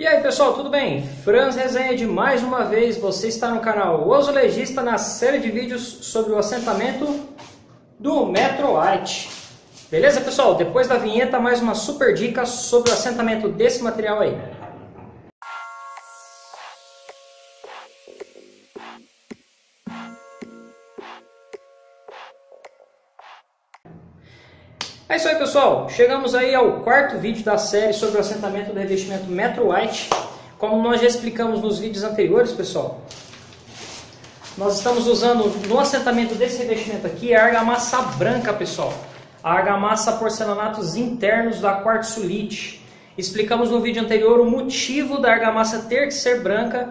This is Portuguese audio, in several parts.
E aí pessoal, tudo bem? Franz Rezende, mais uma vez você está no canal O Azulejista na série de vídeos sobre o assentamento do Metro White. Beleza pessoal? Depois da vinheta mais uma super dica sobre o assentamento desse material aí. É isso aí pessoal, chegamos aí ao quarto vídeo da série sobre o assentamento do revestimento Metro White. Como nós já explicamos nos vídeos anteriores pessoal, nós estamos usando no assentamento desse revestimento aqui a argamassa branca pessoal, a argamassa porcelanatos internos da Quartzulite. Explicamos no vídeo anterior o motivo da argamassa ter que ser branca.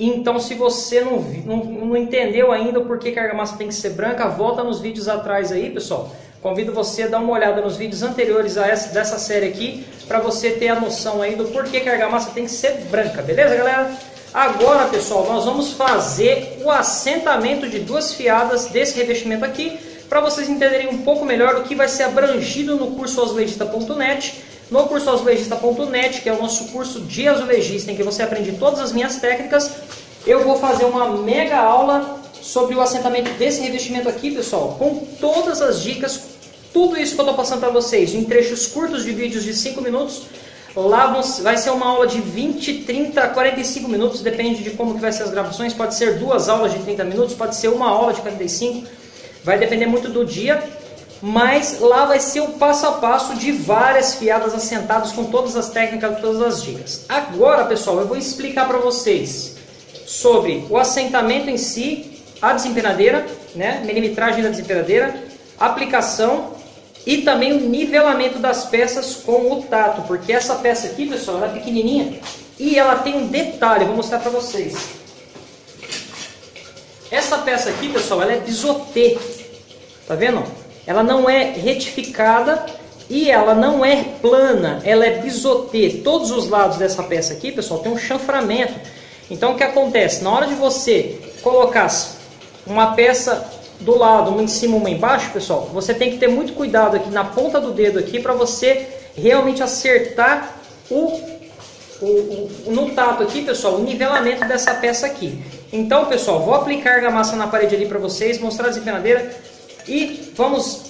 Então, se você não entendeu ainda por que a argamassa tem que ser branca, volta nos vídeos atrás aí, pessoal. Convido você a dar uma olhada nos vídeos anteriores a essa, dessa série aqui, para você ter a noção aí do porquê que a argamassa tem que ser branca, beleza, galera? Agora, pessoal, nós vamos fazer o assentamento de duas fiadas desse revestimento aqui, para vocês entenderem um pouco melhor o que vai ser abrangido no curso Azulejista.net. No curso Azulejista.net, que é o nosso curso de azulejista, em que você aprende todas as minhas técnicas, eu vou fazer uma mega aula sobre o assentamento desse revestimento aqui, pessoal, com todas as dicas, tudo isso que eu estou passando para vocês, em trechos curtos de vídeos de 5 minutos, lá vai ser uma aula de 20, 30, 45 minutos, depende de como que vai ser as gravações, pode ser duas aulas de 30 minutos, pode ser uma aula de 45, vai depender muito do dia. Mas lá vai ser o passo a passo de várias fiadas assentadas com todas as técnicas, todas as dicas. Agora, pessoal, eu vou explicar para vocês sobre o assentamento em si, a desempenadeira, né, milimetragem da desempenadeira, aplicação e também o nivelamento das peças com o tato. Porque essa peça aqui, pessoal, ela é pequenininha e ela tem um detalhe, eu vou mostrar para vocês. Essa peça aqui, pessoal, ela é bisotê, tá vendo? Ela não é retificada e ela não é plana, ela é bisotê. Todos os lados dessa peça aqui, pessoal, tem um chanframento. Então, o que acontece? Na hora de você colocar uma peça do lado, uma em cima, uma embaixo, pessoal, você tem que ter muito cuidado aqui na ponta do dedo aqui para você realmente acertar no tato aqui, pessoal, o nivelamento dessa peça aqui. Então, pessoal, vou aplicar a argamassa na parede ali para vocês, mostrar a desempenadeira. E vamos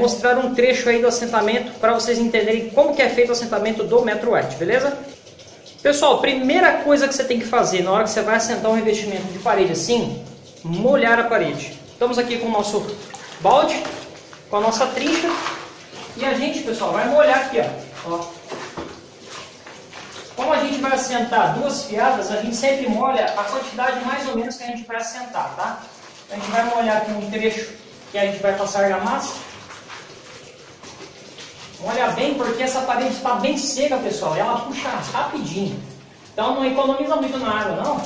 mostrar um trecho aí do assentamento para vocês entenderem como que é feito o assentamento do Metro White, beleza? Pessoal, primeira coisa que você tem que fazer na hora que você vai assentar um revestimento de parede assim, molhar a parede. Estamos aqui com o nosso balde, com a nossa trincha. E a gente, pessoal, vai molhar aqui, ó. Como a gente vai assentar duas fiadas, a gente sempre molha a quantidade mais ou menos que a gente vai assentar, tá? A gente vai molhar aqui um trecho. E a gente vai passar argamassa. Olha bem, porque essa parede está bem seca, pessoal. Ela puxa rapidinho. Então não economiza muito na água, não.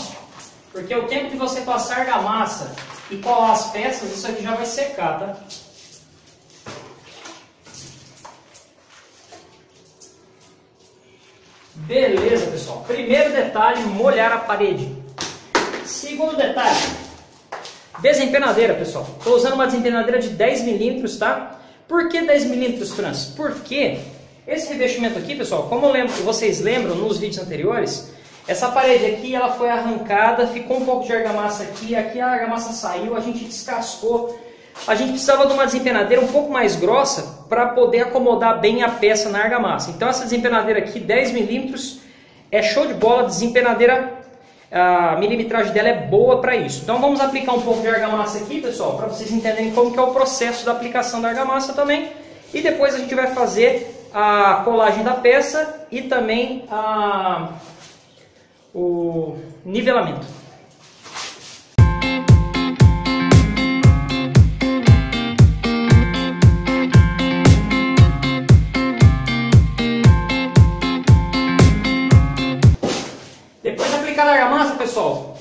Porque o tempo de você passar argamassa e colar as peças, isso aqui já vai secar, tá? Beleza, pessoal. Primeiro detalhe, molhar a parede. Segundo detalhe. Desempenadeira, pessoal. Estou usando uma desempenadeira de 10 mm, tá? Por que 10 mm, Franz? Porque esse revestimento aqui, pessoal, como eu lembro, vocês lembram nos vídeos anteriores, essa parede aqui ela foi arrancada, ficou um pouco de argamassa aqui, aqui a argamassa saiu, a gente descascou. A gente precisava de uma desempenadeira um pouco mais grossa para poder acomodar bem a peça na argamassa. Então essa desempenadeira aqui, 10 mm, é show de bola, desempenadeira. A milimetragem dela é boa para isso. Então vamos aplicar um pouco de argamassa aqui, pessoal, para vocês entenderem como que é o processo da aplicação da argamassa também. E depois a gente vai fazer a colagem da peça e também o nivelamento. Pessoal,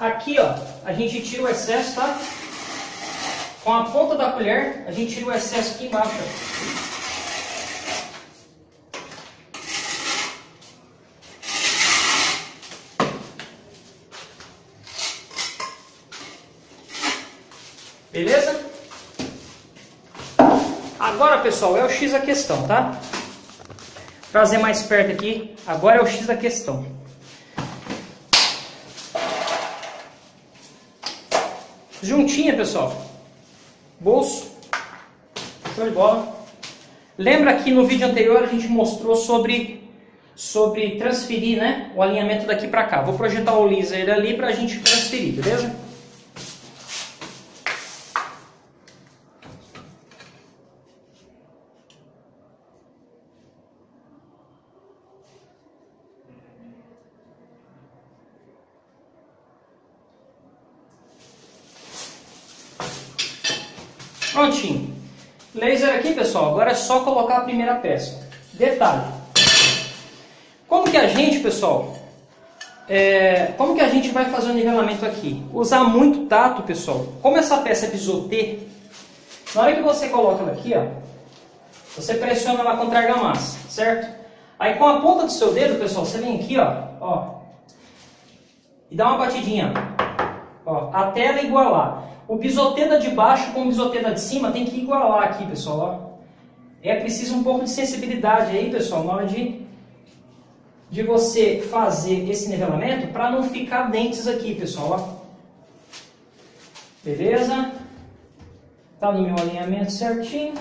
aqui ó, a gente tira o excesso, tá? Com a ponta da colher, a gente tira o excesso aqui embaixo. Beleza? Agora, pessoal, é o X da questão, tá? Trazer mais perto aqui. Agora é o X da questão. Juntinha, pessoal. Bolso. Show de bola. Lembra que no vídeo anterior a gente mostrou sobre transferir, né, o alinhamento daqui para cá. Vou projetar o laser ali para a gente transferir, beleza? Prontinho. Laser aqui, pessoal, agora é só colocar a primeira peça. Detalhe. Como que a gente, pessoal, como que a gente vai fazer o nivelamento aqui? Usar muito tato, pessoal. Como essa peça é bisotê, na hora que você coloca ela aqui, ó, você pressiona ela contra a argamassa, certo? Aí com a ponta do seu dedo, pessoal, você vem aqui, ó e dá uma batidinha, ó, até ela igualar. O bisotê da de baixo com o bisotê da de cima tem que igualar aqui, pessoal. Ó. É preciso um pouco de sensibilidade aí, pessoal, na hora de você fazer esse nivelamento para não ficar dentes aqui, pessoal. Ó. Beleza? Tá no meu alinhamento certinho.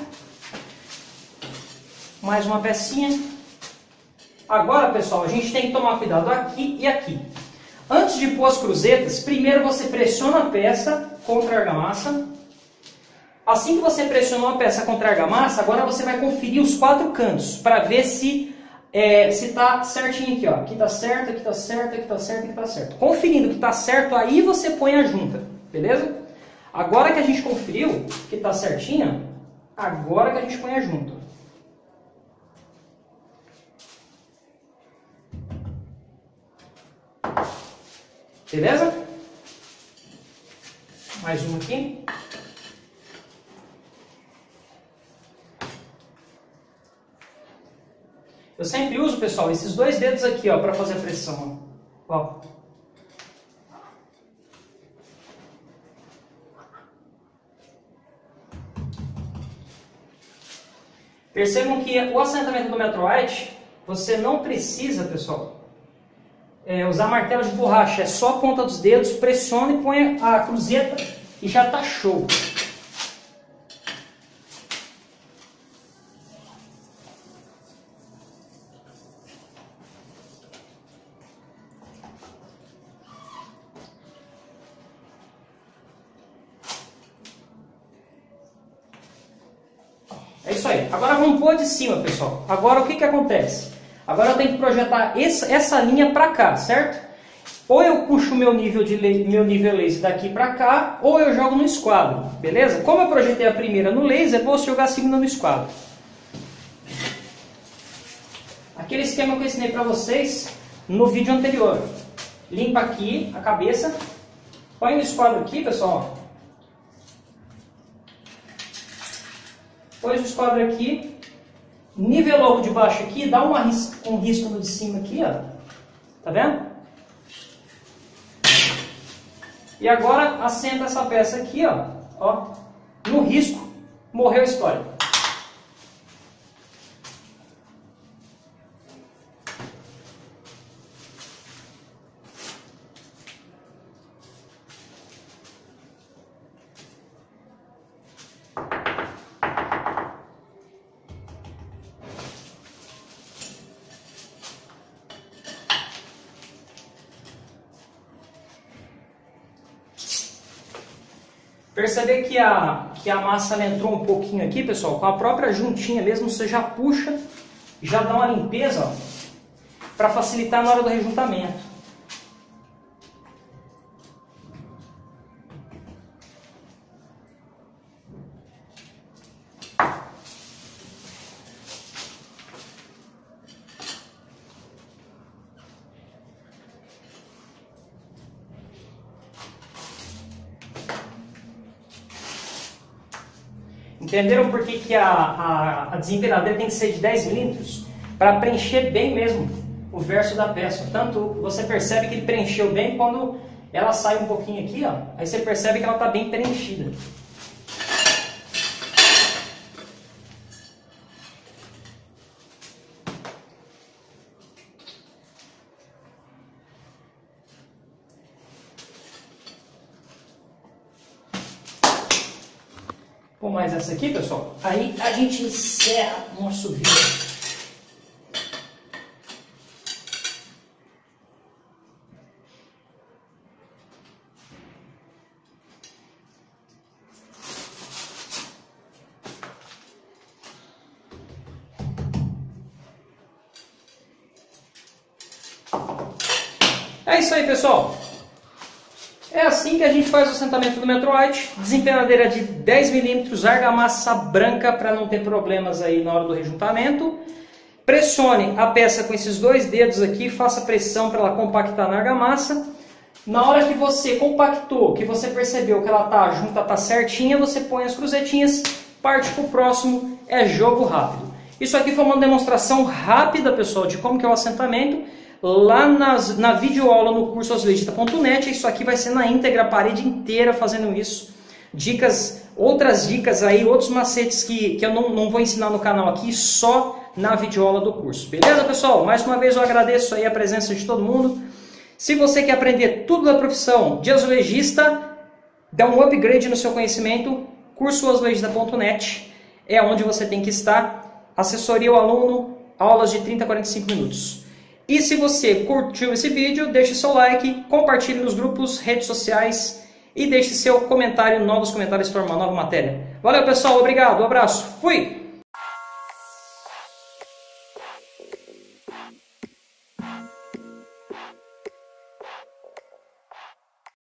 Mais uma pecinha. Agora, pessoal, a gente tem que tomar cuidado aqui e aqui. Antes de pôr as cruzetas, primeiro você pressiona a peça contra a argamassa. Assim que você pressionou a peça contra a argamassa, agora você vai conferir os quatro cantos para ver se está certinho aqui, ó. Aqui está certo, aqui está certo, aqui está certo, aqui está certo. Conferindo que está certo, aí você põe a junta, beleza? Agora que a gente conferiu que está certinha, agora que a gente põe a junta. Beleza? Mais uma aqui. Eu sempre uso, pessoal, esses dois dedos aqui, ó, para fazer a pressão. Ó. Percebam que o assentamento do Metro White, você não precisa, pessoal, usar martelo de borracha, é só a ponta dos dedos, pressiona e põe a cruzeta e já tá show. É isso aí. Agora vamos pôr de cima, pessoal. Agora o que acontece? Agora eu tenho que projetar essa linha para cá, certo? Ou eu puxo o meu nível laser daqui para cá, ou eu jogo no esquadro, beleza? Como eu projetei a primeira no laser, vou jogar a segunda no esquadro. Aquele esquema que eu ensinei para vocês no vídeo anterior. Limpa aqui a cabeça, põe no esquadro aqui, pessoal. Põe o esquadro aqui. Nivelou de baixo aqui, dá um risco no de cima aqui, ó. Tá vendo? E agora assenta essa peça aqui, ó. No risco, morreu a história. Perceber que a massa entrou um pouquinho aqui, pessoal, com a própria juntinha mesmo, você já puxa, já dá uma limpeza, para facilitar na hora do rejuntamento. Entenderam por que a desempenadeira tem que ser de 10 mm? Para preencher bem mesmo o verso da peça. Tanto você percebe que ele preencheu bem quando ela sai um pouquinho aqui, ó. Aí você percebe que ela está bem preenchida. com mais essa aqui, pessoal. Aí a gente encerra nosso vídeo. É isso aí, pessoal. É assim que a gente faz o assentamento do Metro White. Desempenadeira de 10 mm, argamassa branca para não ter problemas aí na hora do rejuntamento. Pressione a peça com esses dois dedos aqui, faça pressão para ela compactar na argamassa. Na hora que você compactou, que você percebeu que ela tá junta, tá certinha, você põe as cruzetinhas, parte para o próximo, é jogo rápido. Isso aqui foi uma demonstração rápida, pessoal, de como que é o assentamento. Lá na videoaula no curso Azulejista.net, isso aqui vai ser na íntegra, a parede inteira fazendo isso. Dicas, outras dicas aí, outros macetes que eu não vou ensinar no canal aqui, só na videoaula do curso. Beleza, pessoal? Mais uma vez eu agradeço aí a presença de todo mundo. Se você quer aprender tudo da profissão de azulejista, dá um upgrade no seu conhecimento, curso Azulejista.net é onde você tem que estar. Assessoria o aluno, aulas de 30 a 45 minutos. E se você curtiu esse vídeo, deixe seu like, compartilhe nos grupos, redes sociais e deixe seu comentário, novos comentários para uma nova matéria. Valeu, pessoal, obrigado, um abraço, fui!